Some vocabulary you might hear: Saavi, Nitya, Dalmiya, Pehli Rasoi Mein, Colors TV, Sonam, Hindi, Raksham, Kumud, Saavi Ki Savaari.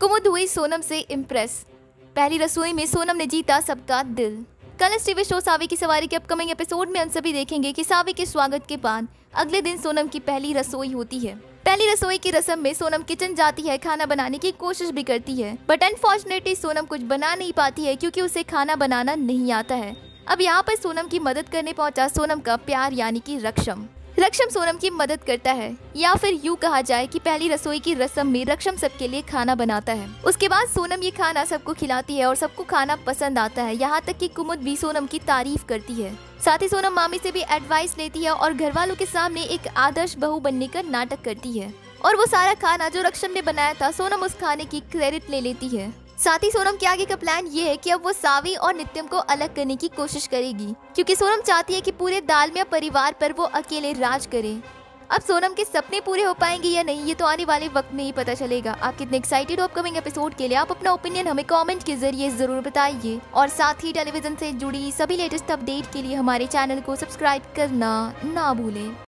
कुमुद हुई सोनम से इम्प्रेस। पहली रसोई में सोनम ने जीता सबका दिल। कलर्स टीवी शो सावी की सवारी के अपकमिंग एपिसोड में हम सभी देखेंगे कि सावी के स्वागत के बाद अगले दिन सोनम की पहली रसोई होती है। पहली रसोई की रस्म में सोनम किचन जाती है, खाना बनाने की कोशिश भी करती है, बट अनफॉर्चुनेटली सोनम कुछ बना नहीं पाती है क्योंकि उसे खाना बनाना नहीं आता है। अब यहाँ पर सोनम की मदद करने पहुँचा सोनम का प्यार यानी कि रक्षम। रक्षम सोनम की मदद करता है या फिर यूँ कहा जाए कि पहली रसोई की रस्म में रक्षम सबके लिए खाना बनाता है। उसके बाद सोनम ये खाना सबको खिलाती है और सबको खाना पसंद आता है, यहाँ तक कि कुमुद भी सोनम की तारीफ करती है। साथ ही सोनम मामी से भी एडवाइस लेती है और घर वालों के सामने एक आदर्श बहू बनने का नाटक करती है और वो सारा खाना जो रक्षम ने बनाया था सोनम उस खाने की क्रेडिट ले लेती है। साथ ही सोनम के आगे का प्लान ये है कि अब वो सावी और नित्यम को अलग करने की कोशिश करेगी क्योंकि सोनम चाहती है कि पूरे दालमिया परिवार पर वो अकेले राज करे। अब सोनम के सपने पूरे हो पाएंगे या नहीं ये तो आने वाले वक्त में ही पता चलेगा। आप कितने एक्साइटेड हो अपकमिंग एपिसोड के लिए? आप अपना ओपिनियन हमें कमेंट के जरिए जरूर बताइए और साथ ही टेलीविजन से जुड़ी सभी लेटेस्ट अपडेट के लिए हमारे चैनल को सब्सक्राइब करना ना भूलें।